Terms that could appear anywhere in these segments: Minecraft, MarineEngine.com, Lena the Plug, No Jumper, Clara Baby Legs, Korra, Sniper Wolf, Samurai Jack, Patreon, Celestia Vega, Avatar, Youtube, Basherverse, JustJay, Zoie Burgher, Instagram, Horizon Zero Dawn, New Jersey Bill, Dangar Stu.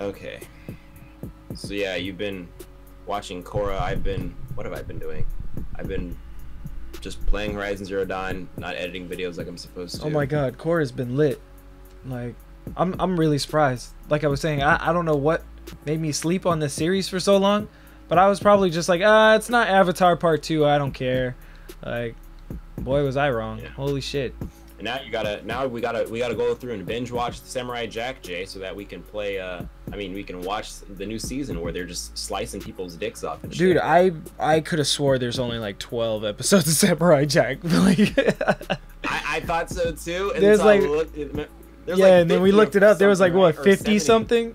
Okay. So yeah, you've been watching Korra. I've been, what have I been doing? I've been just playing Horizon Zero Dawn, not editing videos like I'm supposed to. Oh my god, Korra's been lit. Like, I'm really surprised. Like I was saying, I don't know what made me sleep on this series for so long, but I was probably just like, it's not Avatar Part 2, I don't care. Like, boy, was I wrong. Yeah. Holy shit. And now we gotta go through and binge watch the Samurai Jack, Jay, so that we can play, I mean, we can watch the new season where they're just slicing people's dicks off and shit. Dude, I could have swore there's only like 12 episodes of Samurai Jack. Like, I thought so too. And there's so like, and then we looked it up. There was like, what, 50 something?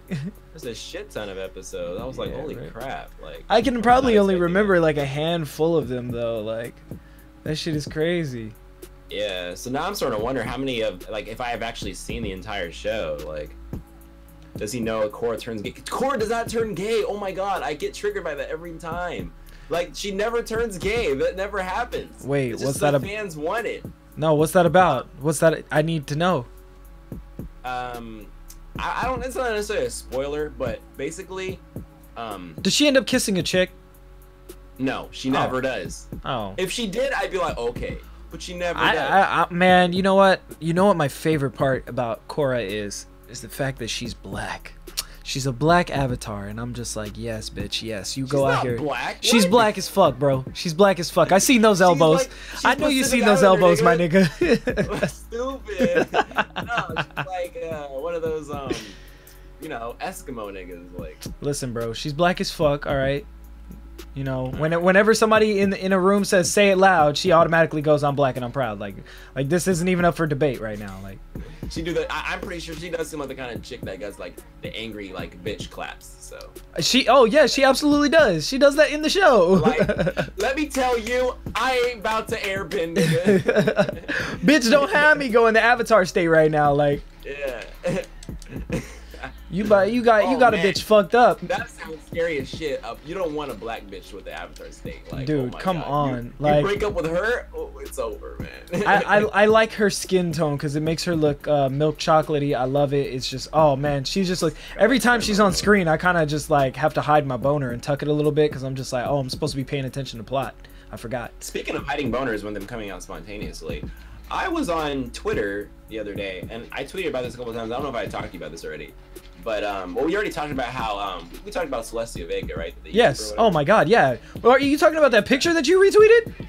There's a shit ton of episodes. I was like, holy crap. Like, I can probably only remember like a handful of them though. Like, that shit is crazy. Yeah, so now I'm sort of wondering how many of, like, if I have actually seen the entire show. Like, does he know Korra turns gay? Korra does not turn gay. Oh my god, I get triggered by that every time. Like, she never turns gay. That never happens. Wait, it's what's that about? Fans want it. No, what's that about? What's that? I need to know. I don't. It's not necessarily a spoiler, but basically, does she end up kissing a chick? No, she never does. Oh. If she did, I'd be like, okay. But she never does. Man, you know what? You know what my favorite part about Korra is? Is the fact that she's black. She's a black avatar, and I'm just like, yes, bitch, yes. You go out here. Black. She's black as fuck, bro. She's black as fuck. I seen those elbows. I know you seen those elbows, my nigga. Stupid. No, she's like one of those, you know, Eskimo niggas. Like, listen, bro. She's black as fuck. All right. You know, whenever somebody in a room says "say it loud," she automatically goes, "I'm black and I'm proud." Like this isn't even up for debate right now. Like, she do that. I'm pretty sure she does seem like the kind of chick that does like the angry like bitch claps. So she, oh yeah, she absolutely does. She does that in the show. Like, let me tell you, I ain't about to airbend, nigga. Bitch, don't have me going to Avatar state right now. Like, yeah. You got a bitch fucked up. That sounds scary as shit. You don't want a black bitch with the Avatar state, like, dude. Oh come on, you, like, you break up with her, oh, it's over, man. I like her skin tone because it makes her look milk chocolatey. I love it. It's just, oh man, she's just like, every time she's on screen, I kind of just like have to hide my boner and tuck it a little bit because I'm just like, oh, I'm supposed to be paying attention to plot. I forgot. Speaking of hiding boners when them coming out spontaneously. I was on Twitter the other day, and I tweeted about this a couple times. I don't know if I talked to you about this already, but well, we already talked about how we talked about Celestia Vega, right? Yes. Oh my God, yeah. Well, are you talking about that picture that you retweeted?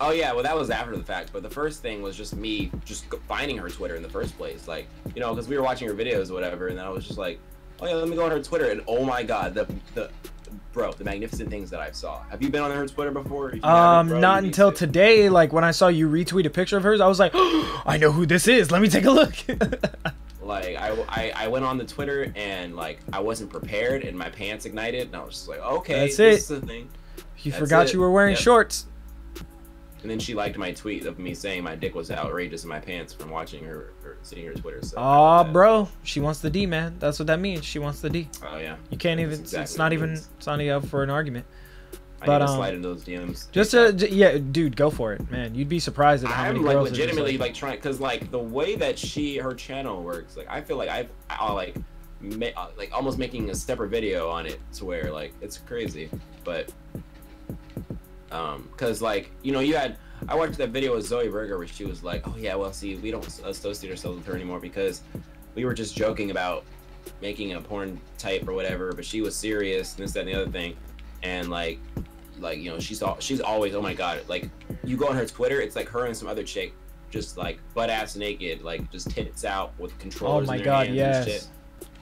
Oh yeah. Well, that was after the fact, but the first thing was just me just finding her Twitter in the first place, like, you know, because we were watching her videos or whatever, and then I was just like, oh yeah, let me go on her Twitter, and oh my God, the magnificent things that I saw. Have you been on her Twitter before? Not until today. Like when I saw you retweet a picture of hers, I was like, oh, I know who this is. Let me take a look. Like I went on the Twitter and like I wasn't prepared and my pants ignited and I was just like, okay, this is the thing. You forgot you were wearing shorts. And then she liked my tweet of me saying my dick was outrageous in my pants from watching her or seeing her Twitter. So bro, she wants the D, man. That's what that means. She wants the D. Oh yeah. You can't even. Exactly, it's not even up for an argument. But I need to slide into those DMs. Yeah, dude, go for it, man. You'd be surprised at how many girls. I'm like legitimately like trying, cause like the way that her channel works, like I feel like I'm almost making a separate video on it to where like it's crazy, but. Cause like, you know, I watched that video with Zoie Burgher where she was like, oh yeah, well see, we don't associate ourselves with her anymore because we were just joking about making a porn type or whatever, but she was serious and this, that, and the other thing. And like, you know, she's always, oh my God, like you go on her Twitter, it's like her and some other chick just like butt ass naked, like just tits out with controllers in their hands and shit.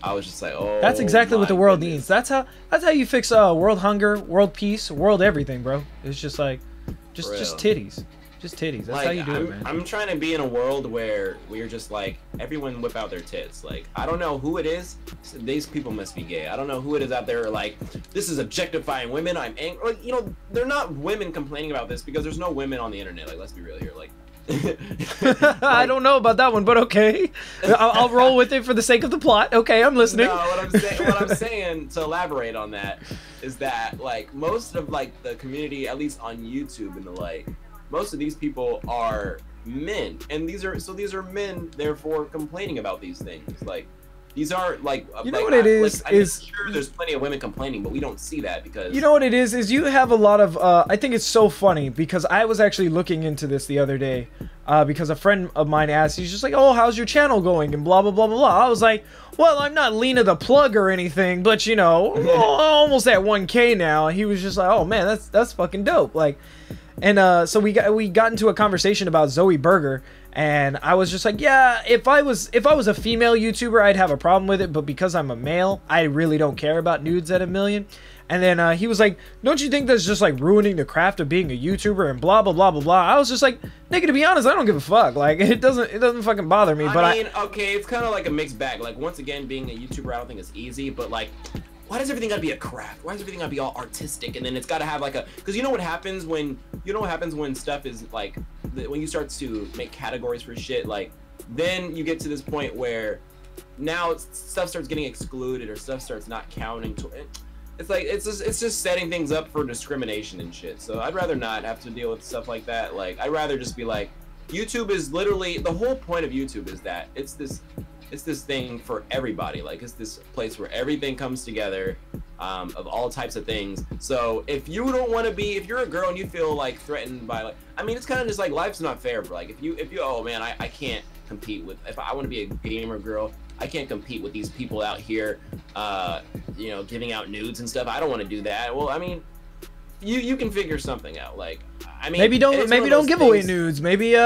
I was just like, oh, that's exactly what the world needs. That's how you fix world hunger, world peace, world everything, bro. It's just like, just titties, just titties. That's like, how you do it, man. I'm trying to be in a world where we're just like everyone whip out their tits. Like I don't know who it is. These people must be gay. I don't know who it is out there. Like this is objectifying women. I'm angry. Like, you know, they're not women complaining about this because there's no women on the internet. Like let's be real here. Like. I don't know about that one, but okay, I'll roll with it for the sake of the plot. Okay, I'm listening. No, what I'm saying to elaborate on that is that like most of like the community, at least on YouTube and the like, most of these people are men, and these are men therefore complaining about these things. Like These are like, you know, like, what it is, like, is sure there's plenty of women complaining, but we don't see that because, you know what it is you have a lot of, I think it's so funny because I was actually looking into this the other day, because a friend of mine asked, he's just like, oh, how's your channel going and blah, blah, blah, blah, blah. I was like, well, I'm not Lena the Plug or anything, but you know, almost at 1K now. And he was just like, oh man, that's fucking dope. Like, and, so we got into a conversation about Zoie Burgher. And I was just like, yeah, if I was a female YouTuber, I'd have a problem with it. But because I'm a male, I really don't care about nudes at a million. And then he was like, don't you think that's just like ruining the craft of being a YouTuber and blah, blah, blah, blah, blah. I was just like, nigga, to be honest, I don't give a fuck. Like, it doesn't fucking bother me. But I mean, okay, it's kind of like a mixed bag. Like, once again, being a YouTuber, I don't think it's easy. But like, why does everything gotta be a craft? Why does everything gotta be all artistic? And then it's gotta have like a, because you know what happens when, stuff is like, when you start to make categories for shit, like then you get to this point where now stuff starts getting excluded or stuff starts not counting. It's like it's just setting things up for discrimination and shit. So I'd rather not have to deal with stuff like that. Like I'd rather just be like, YouTube is literally the whole point of YouTube is that it's this thing for everybody. Like it's this place where everything comes together, of all types of things. So if you don't want to be, if you're a girl and you feel like threatened by, like, I mean, it's kind of just like life's not fair, bro. Like if you, oh man, I can't compete with, if I want to be a gamer girl, I can't compete with these people out here, you know, giving out nudes and stuff. I don't want to do that. Well, I mean, you can figure something out. Like, I mean, maybe don't give away nudes. Maybe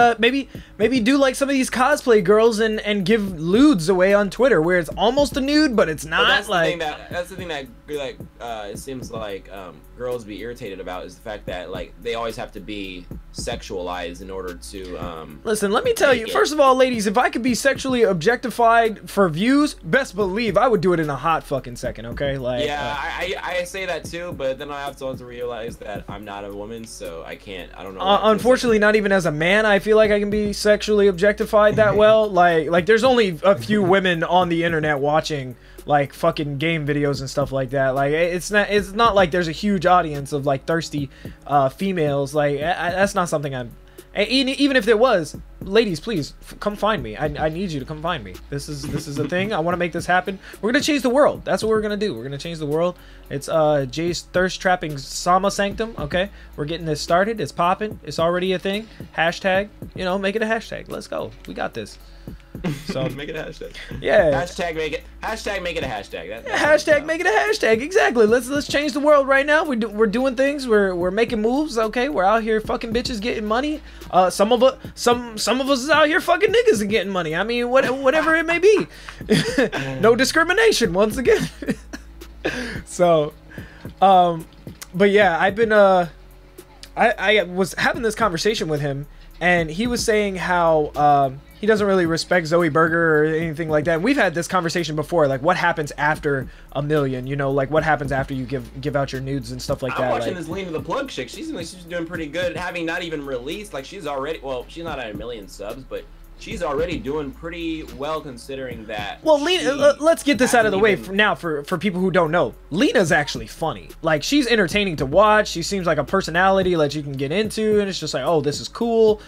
maybe do like some of these cosplay girls and give lewds away on Twitter where it's almost a nude but it's not. Well, that's like that's the thing that it seems like girls be irritated about is the fact that like they always have to be sexualized in order to listen, let me tell you, first of all, ladies, if I could be sexually objectified for views, best believe I would do it in a hot fucking second, okay? Like, yeah, I say that too, but then I also realize that I'm not a woman, so I can't. I don't know. Unfortunately, not even as a man, I feel like I can be sexually objectified that well. Like there's only a few women on the internet watching like fucking game videos and stuff like that. Like it's not like there's a huge audience of like thirsty females. Like that's not something I'm. Even if there was, ladies, please come find me. I need you to come find me. This is a thing. I want to make this happen. We're gonna change the world. That's what we're gonna do. We're gonna change the world. It's Jay's Thirst Trapping Sama Sanctum. Okay, we're getting this started. It's popping. It's already a thing. Hashtag. You know, make it a hashtag. Let's go. We got this. So make it a hashtag. Yeah. Hashtag make it. Hashtag make it a hashtag. Hashtag make it a hashtag. Exactly. Let's change the world right now. We're doing things. We're making moves. Okay. We're out here fucking bitches getting money. Some of us is out here fucking niggas and getting money. I mean, whatever it may be. No discrimination once again. So, but yeah, I've been I was having this conversation with him, and he was saying how he doesn't really respect Zoie Burgher or anything like that. And we've had this conversation before, like what happens after a million, you know, like what happens after you give out your nudes and stuff like that. I'm watching like, this Lena the Plug chick. She's doing pretty good, having not even released. Like she's already, well, she's not at 1 million subs, but she's already doing pretty well considering that. Well, Lena, let's get this out of the way for now for people who don't know. Lena's actually funny. Like she's entertaining to watch. She seems like a personality that you can get into, and it's just like, oh, this is cool.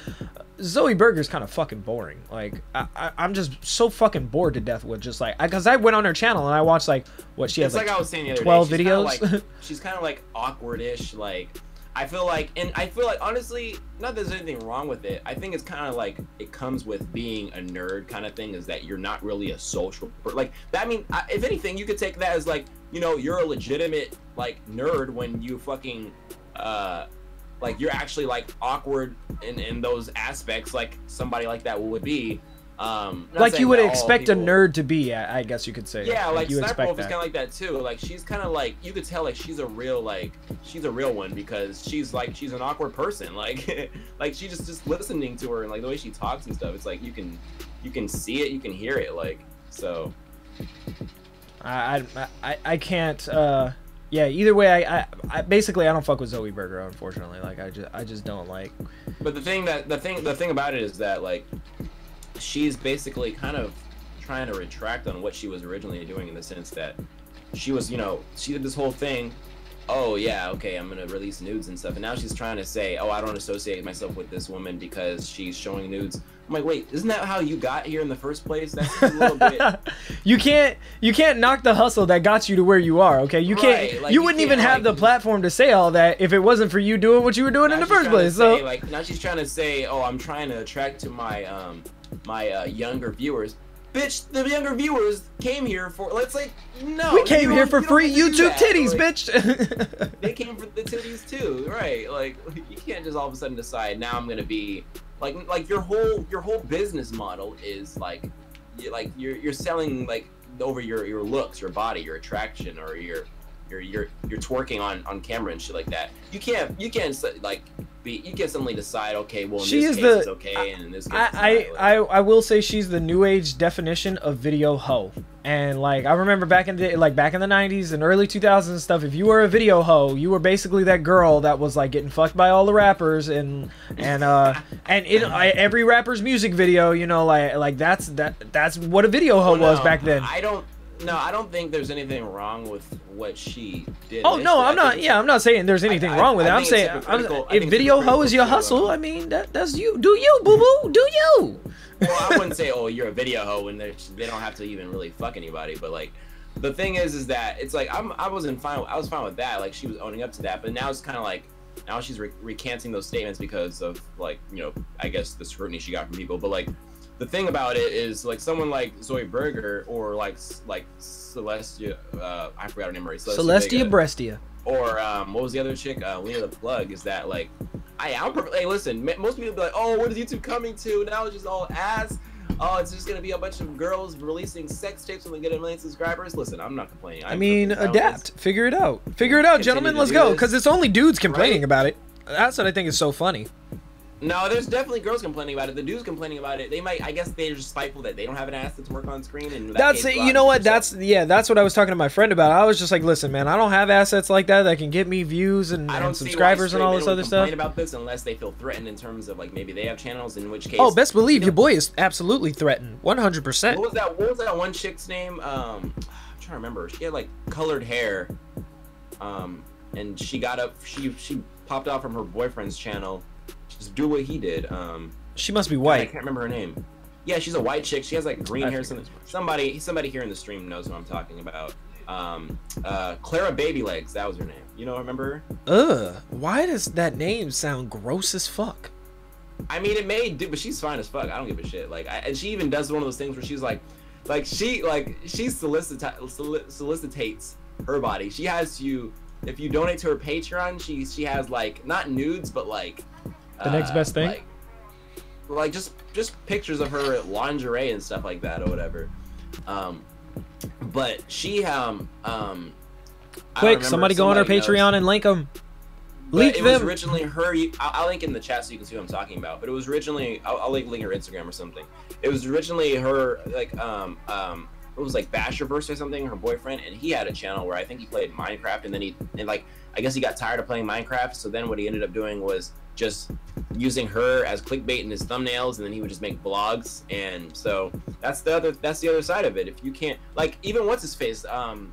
Zoie Burgher's kind of fucking boring. Like I'm just so fucking bored to death with just like, because I went on her channel and I watched like what she has. It's like I was saying the other 12 day, videos. Kinda like, she's kind of like awkward-ish. Like I feel like honestly, not that there's anything wrong with it. I think it's kind of like it comes with being a nerd kind of thing. Is that you're not really a social like that. I mean, if anything, you could take that as like, you know, you're a legitimate like nerd when you fucking like you're actually like awkward in those aspects like somebody like that would be, like you would expect people, a nerd to be, I guess you could say. Yeah, like you Sniper Wolf is kind of like that too. Like she's kind of like, you could tell like she's a real one because she's an awkward person. Like like she just listening to her and like the way she talks and stuff, it's like you can see it, you can hear it. Like, so I can't yeah, either way, I basically I don't fuck with Zoie Burgher, unfortunately. Like I just don't like. But the thing about it is that like she's basically kind of trying to retract on what she was originally doing in the sense that she was, you know, she did this whole thing oh yeah, okay, I'm gonna release nudes and stuff. And now she's trying to say, oh, I don't associate myself with this woman because she's showing nudes. I'm like, wait, isn't that how you got here in the first place? That's a little bit. You can't knock the hustle that got you to where you are. Okay, you right, can't. Like, you wouldn't even have like, the platform to say all that if it wasn't for you doing what you were doing in the first place. So like now she's trying to say, oh, I'm trying to attract to my younger viewers. Bitch, the younger viewers came here for. Let's like no. We came here for free YouTube titties, bitch. They came for the titties too, right? Like you can't just all of a sudden decide now I'm gonna be. Like your whole business model is like you're selling like over your looks, your body, your attraction, or your twerking on camera and shit like that. You can't suddenly decide, okay, well, in this case it's okay, and in this case it's not. I will say she's the new age definition of video hoe. And like I remember back in the '90s and early 2000s and stuff, if you were a video hoe, you were basically that girl that was like getting fucked by all the rappers and in every rapper's music video, you know, like that's what a video hoe was back then. I don't think there's anything wrong with what she did. Oh no, I'm not. Yeah, I'm not saying there's anything wrong with it. I'm saying if video hoe is your hustle, I mean that's you. Do you, boo boo? Do you? Well, I wouldn't say, oh, you're a video hoe when they don't have to even really fuck anybody. But like, the thing is that it's like I was fine with that. Like she was owning up to that. But now it's kind of like now she's recanting those statements because of like you know I guess the scrutiny she got from people. But like the thing about it is like someone like Zoie Burgher or like Celestia, I forgot her name already. Celestia Vega, Brestia. Or what was the other chick? Lena the Plug. Is that like? Hey, listen, most people be like, oh, what is YouTube coming to? Now it's just all ass. Oh, it's just going to be a bunch of girls releasing sex tapes and we get a million subscribers. Listen, I'm not complaining. I mean, adapt. Figure it out. Figure it out, gentlemen. Let's go. Because it's only dudes complaining about it. That's what I think is so funny. No, there's definitely girls complaining about it. The dudes complaining about it. They might, I guess, they're just spiteful that they don't have an ass that's work on screen. And that's it. You know what? That's yeah. That's what I was talking to my friend about. I was just like, listen, man, I don't have assets like that that can get me views and subscribers and all this other stuff. About this unless they feel threatened in terms of like maybe they have channels. In which case, oh, best believe your boy is absolutely threatened, 100%. What was that one chick's name? I'm trying to remember. She had like colored hair, and she got up. She popped off from her boyfriend's channel. Just do what he did. She must be white. I can't remember her name. Yeah, she's a white chick. She has like green hair. Somebody here in the stream knows what I'm talking about. Clara Baby Legs. That was her name. You know, remember her? Why does that name sound gross as fuck? I mean, it may do, but she's fine as fuck. I don't give a shit. Like, and she even does one of those things where she's like she solicitates her body. She has you. If you donate to her Patreon, she has like not nudes, but like. The next best thing, like just pictures of her lingerie and stuff like that or whatever. But she quick, somebody go on her Patreon and link them. Leak them. Originally her, I'll link in the chat so you can see what I'm talking about. But it was originally I'll link her Instagram or something. It was originally her like it was like Basherverse or something. Her boyfriend and he had a channel where I think he played Minecraft and then I guess he got tired of playing Minecraft. So then what he ended up doing was just using her as clickbait in his thumbnails, and then he would just make vlogs. And so that's the other side of it. If you can't like even what's his face,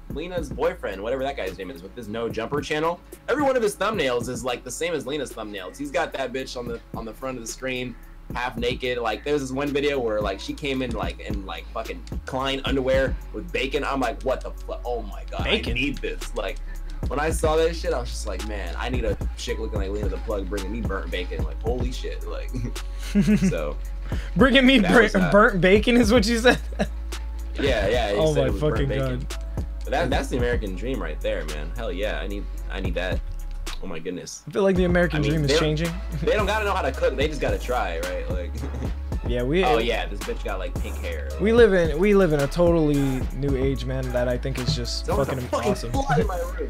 Lena's boyfriend, whatever that guy's name is, with this No Jumper channel, every one of his thumbnails is like the same as Lena's thumbnails. He's got that bitch on the front of the screen, half naked. Like there's this one video where like she came in like fucking Klein underwear with bacon. I'm like, what the fuck? Oh my god, bacon. I need this. Like. When I saw that shit, I was just like, man, I need a chick looking like Lena the Plug bringing me burnt bacon. Like, holy shit. Like, so. Bringing me burnt bacon is what you said? Yeah. Oh, my fucking God. But that's the American dream right there, man. Hell yeah. I need that. Oh, my goodness. I feel like the American dream is changing. They don't got to know how to cook. They just got to try, right? Like. Yeah, oh yeah, this bitch got like pink hair. We live in a totally new age, man, that I think is just fucking awesome. I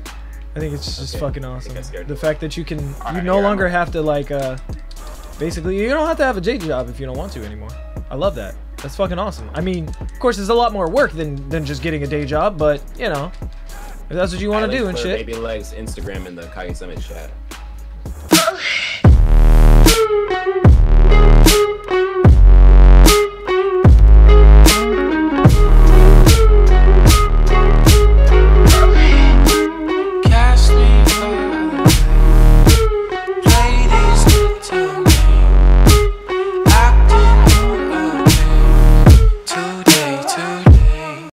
think it's just fucking awesome. The fact that you can, you no longer have to like, basically, you don't have to have a day job if you don't want to anymore. I love that. That's fucking awesome. I mean, of course, there's a lot more work than just getting a day job, but you know, if that's what you want to do and shit. Baby Legs Instagram in the Kage Summit chat.